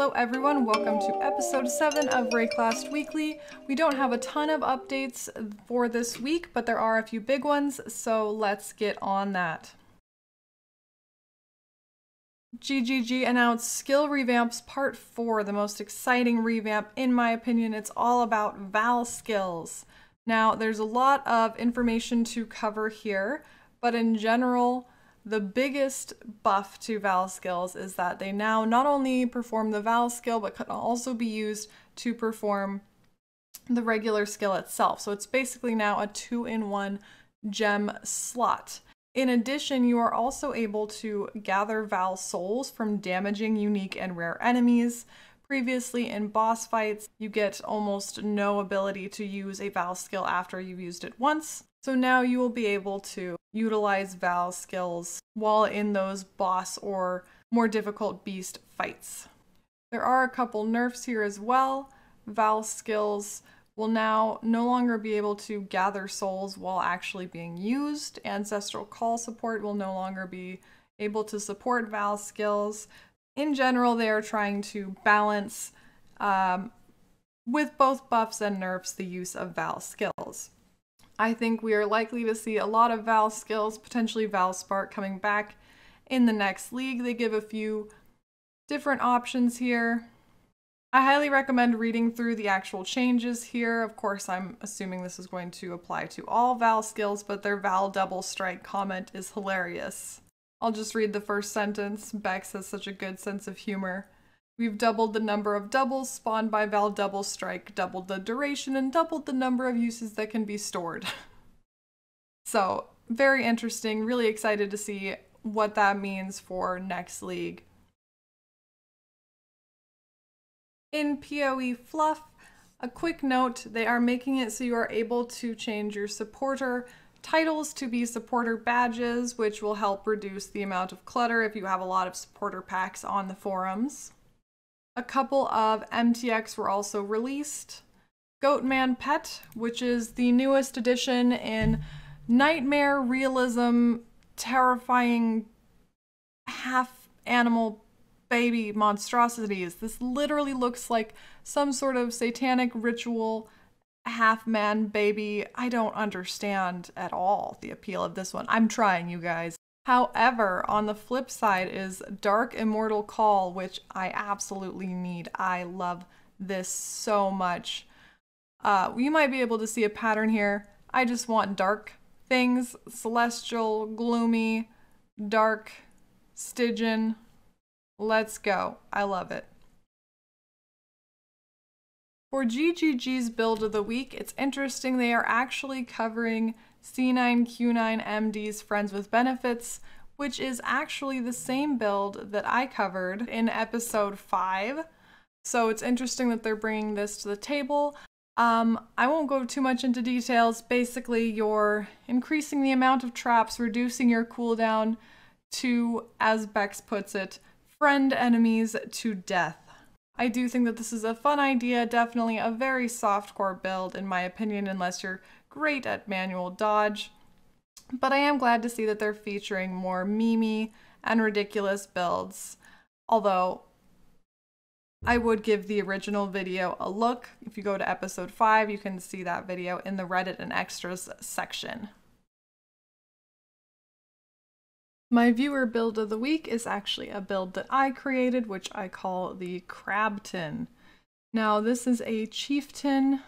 Hello everyone, welcome to episode 7 of Wraeclast Weekly. We don't have a ton of updates for this week, but there are a few big ones, so let's get on that. GGG announced Skill Revamps Part 4, the most exciting revamp in my opinion. It's all about Val skills. Now, there's a lot of information to cover here, but in general, the biggest buff to Val skills is that they now not only perform the Val skill, but can also be used to perform the regular skill itself. So it's basically now a 2-in-1 gem slot. In addition, you are also able to gather Val souls from damaging unique and rare enemies. Previously in boss fights, you get almost no ability to use a Val skill after you've used it once. So now you will be able to utilize Val skills while in those boss or more difficult beast fights. There are a couple nerfs here as well. Val skills will now no longer be able to gather souls while actually being used. Ancestral Call support will no longer be able to support Val skills. In general, they are trying to balance, with both buffs and nerfs, the use of Val skills. I think we are likely to see a lot of Val skills, potentially Val spark, coming back in the next league. They give a few different options here. I highly recommend reading through the actual changes here. Of course, I'm assuming this is going to apply to all Val skills, but their Val Double Strike comment is hilarious. I'll just read the first sentence. Bex has such a good sense of humor. We've doubled the number of doubles spawned by Val Double Strike, doubled the duration, and doubled the number of uses that can be stored. So, very interesting. Really excited to see what that means for next league. In PoE Fluff, a quick note, they are making it so you are able to change your supporter titles to be supporter badges, which will help reduce the amount of clutter if you have a lot of supporter packs on the forums. A couple of MTX were also released. Goatman Pet, which is the newest addition in nightmare realism, terrifying half animal baby monstrosities. This literally looks like some sort of satanic ritual half-man baby. I don't understand at all the appeal of this one. I'm trying, you guys. However, on the flip side is Dark Immortal Call, which I absolutely need. I love this so much. We might be able to see a pattern here. I just want dark things. Celestial, gloomy, dark, Stygian. Let's go. I love it. For GGG's build of the week, it's interesting they are actually covering C9Q9MD's Friends with Benefits, which is actually the same build that I covered in episode 5. So it's interesting that they're bringing this to the table. I won't go too much into details. Basically, you're increasing the amount of traps, reducing your cooldown to, as Bex puts it, friend enemies to death. I do think that this is a fun idea, definitely a very softcore build in my opinion, unless you're great at manual dodge. But I am glad to see that they're featuring more memey and ridiculous builds, although I would give the original video a look. If you go to episode 5, you can see that video in the Reddit and Extras section. My viewer build of the week is actually a build that I created, which I call the Crabtain. Now this is a Chieftain,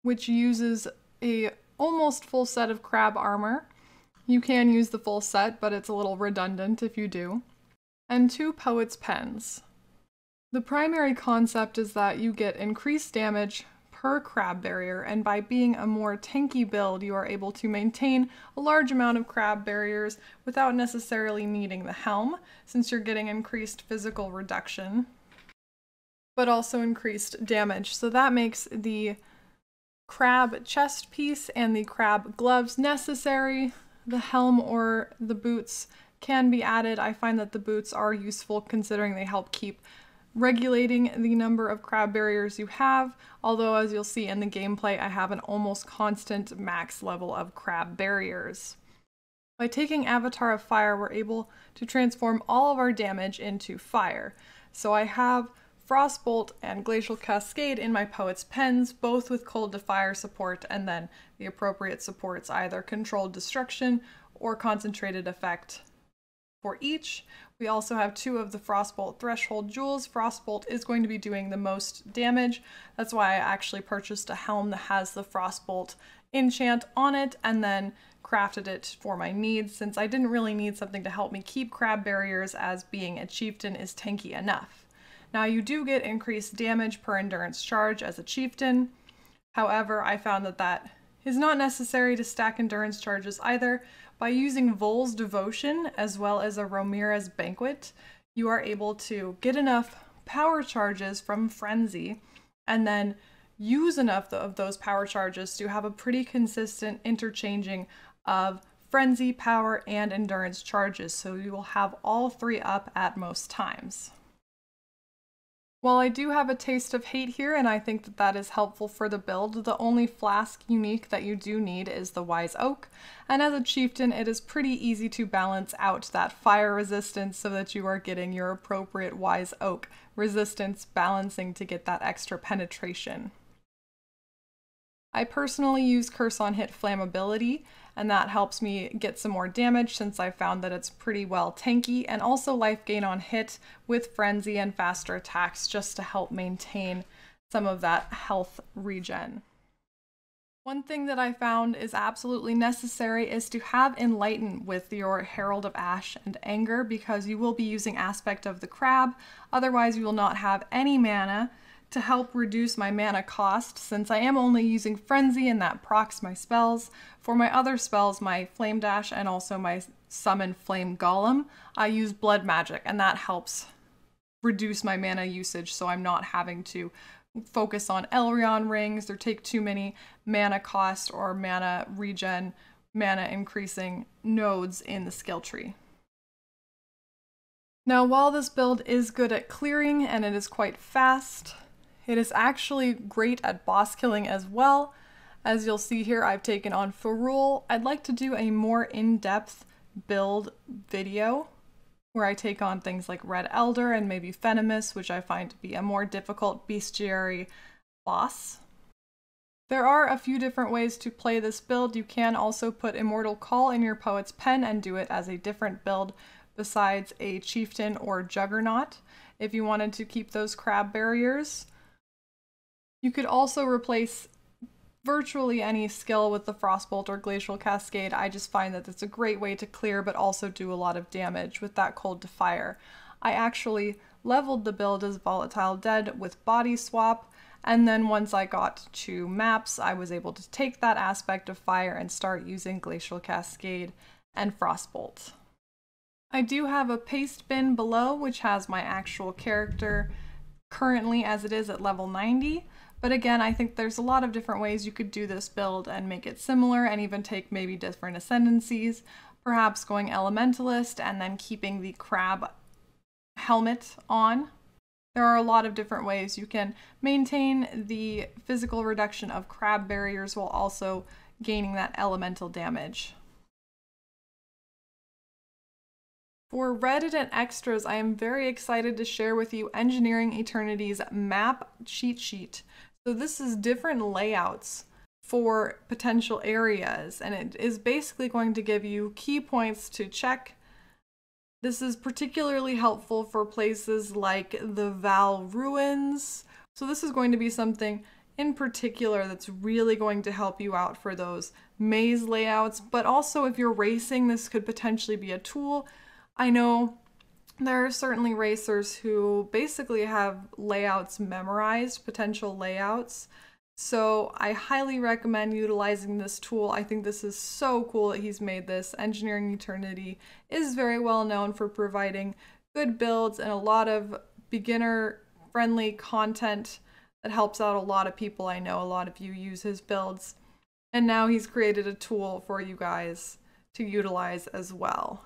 which uses a almost full set of crab armor. You can use the full set, but it's a little redundant if you do. And 2 Poet's Pens. The primary concept is that you get increased damage per crab barrier, and by being a more tanky build, you are able to maintain a large amount of crab barriers without necessarily needing the helm, since you're getting increased physical reduction, but also increased damage. So that makes the crab chest piece and the crab gloves necessary. The helm or the boots can be added. I find that the boots are useful considering they help keep regulating the number of crab barriers you have, although as you'll see in the gameplay, I have an almost constant max level of crab barriers. By taking Avatar of Fire, we're able to transform all of our damage into fire. So I have Frostbolt and Glacial Cascade in my Poet's Pens, both with Cold to Fire support, and then the appropriate supports, either Controlled Destruction or Concentrated Effect for each. We also have two of the Frostbolt threshold jewels. Frostbolt is going to be doing the most damage. That's why I actually purchased a helm that has the Frostbolt enchant on it and then crafted it for my needs, since I didn't really need something to help me keep crab barriers, as being a chieftain is tanky enough. Now, you do get increased damage per endurance charge as a chieftain. However, I found that that is not necessary to stack endurance charges either. By using Vol's Devotion as well as a Romira's Banquet, you are able to get enough power charges from Frenzy and then use enough of those power charges to have a pretty consistent interchanging of Frenzy, Power, and Endurance charges, so you will have all three up at most times. While I do have a taste of hate here, and I think that that is helpful for the build, the only flask unique that you do need is the Wise Oak, and as a chieftain it is pretty easy to balance out that fire resistance so that you are getting your appropriate Wise Oak resistance balancing to get that extra penetration. I personally use Curse on Hit Flammability, and that helps me get some more damage since I found that it's pretty well tanky, and also life gain on hit with Frenzy and faster attacks just to help maintain some of that health regen. One thing that I found is absolutely necessary is to have Enlighten with your Herald of Ash and Anger, because you will be using Aspect of the Crab, otherwise you will not have any mana. To help reduce my mana cost, since I am only using Frenzy and that procs my spells. For my other spells, my Flame Dash and also my Summon Flame Golem, I use Blood Magic, and that helps reduce my mana usage, so I'm not having to focus on Elrion Rings or take too many mana cost or mana regen, mana increasing nodes in the skill tree. Now, while this build is good at clearing and it is quite fast, it is actually great at boss killing as well. As you'll see here, I've taken on Ferul. I'd like to do a more in-depth build video where I take on things like Red Elder and maybe Venomous, which I find to be a more difficult bestiary boss. There are a few different ways to play this build. You can also put Immortal Call in your Poet's Pen and do it as a different build besides a Chieftain or Juggernaut, if you wanted to keep those crab barriers. You could also replace virtually any skill with the Frostbolt or Glacial Cascade. I just find that it's a great way to clear but also do a lot of damage with that Cold to Fire. I actually leveled the build as Volatile Dead with Body Swap, and then once I got to maps, I was able to take that Aspect of Fire and start using Glacial Cascade and Frostbolt. I do have a paste bin below which has my actual character currently as it is at level 90. But again, I think there's a lot of different ways you could do this build and make it similar, and even take maybe different ascendancies, perhaps going Elementalist and then keeping the crab helmet on. There are a lot of different ways you can maintain the physical reduction of crab barriers while also gaining that elemental damage. For Reddit extras, I am very excited to share with you Engineering Eternity's map cheat sheet. So this is different layouts for potential areas, and it is basically going to give you key points to check. This is particularly helpful for places like the Vaal ruins. So this is going to be something in particular that's really going to help you out for those maze layouts, but also if you're racing, this could potentially be a tool. I know there are certainly racers who basically have layouts memorized, potential layouts, so I highly recommend utilizing this tool. I think this is so cool that he's made this. Engineering Eternity is very well known for providing good builds and a lot of beginner-friendly content that helps out a lot of people. I know a lot of you use his builds, and now he's created a tool for you guys to utilize as well.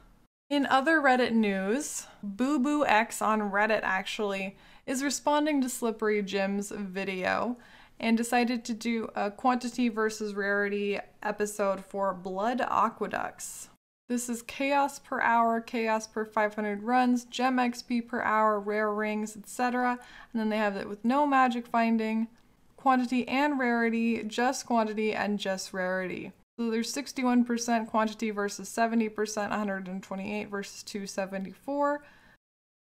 In other Reddit news, BooBooX on Reddit actually is responding to Slippery Jim's video and decided to do a quantity versus rarity episode for blood aqueducts. This is chaos per hour, chaos per 500 runs, gem XP per hour, rare rings, etc. And then they have it with no magic finding, quantity and rarity, just quantity and just rarity. So there's 61% quantity versus 70%, 128 versus 274.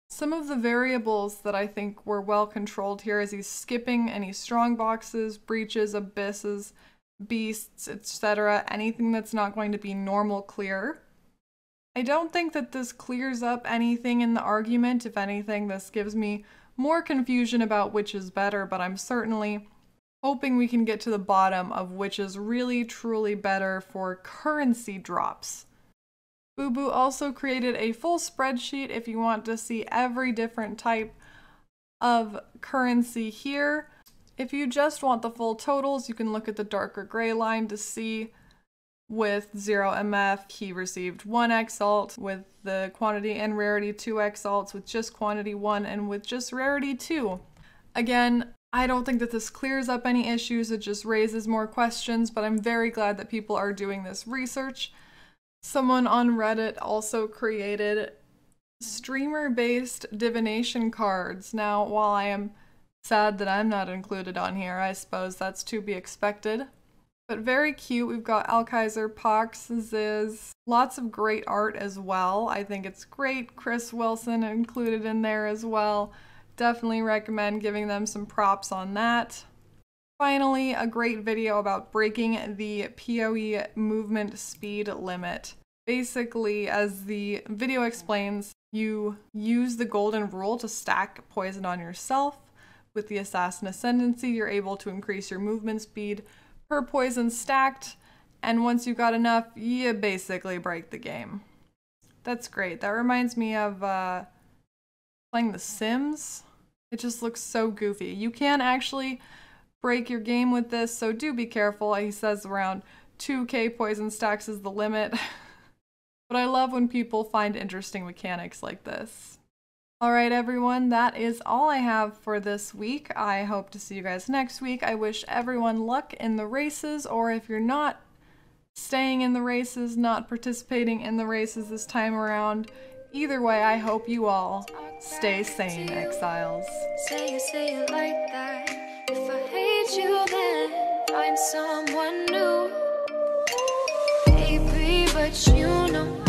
Some of the variables that I think were well controlled here is he's skipping any strong boxes, breaches, abysses, beasts, etc. Anything that's not going to be normal clear. I don't think that this clears up anything in the argument. If anything, this gives me more confusion about which is better, but I'm certainly hoping we can get to the bottom of which is really truly better for currency drops. Boo also created a full spreadsheet if you want to see every different type of currency here. If you just want the full totals, you can look at the darker gray line to see with 0MF he received 1 exalt, with the quantity and rarity 2 exalts, with just quantity 1, and with just rarity 2. Again, I don't think that this clears up any issues, it just raises more questions, but I'm very glad that people are doing this research. Someone on Reddit also created streamer-based divination cards. Now, while I am sad that I'm not included on here, I suppose that's to be expected. But very cute. We've got Alkaiser, Pox, Ziz, lots of great art as well. I think it's great. Chris Wilson included in there as well. Definitely recommend giving them some props on that. Finally, a great video about breaking the PoE movement speed limit. Basically, as the video explains, you use the golden rule to stack poison on yourself. With the Assassin Ascendancy, you're able to increase your movement speed per poison stacked, and once you've got enough, you basically break the game. That's great. That reminds me of playing The Sims. It just looks so goofy. You can actually break your game with this, so do be careful. He says around 2K poison stacks is the limit. But I love when people find interesting mechanics like this. Alright everyone, that is all I have for this week. I hope to see you guys next week. I wish everyone luck in the races, or if you're not staying in the races, not participating in the races this time around, either way, I hope you all stay sane, exiles. Say it like that. If I hate you, then find someone new. Baby, but you know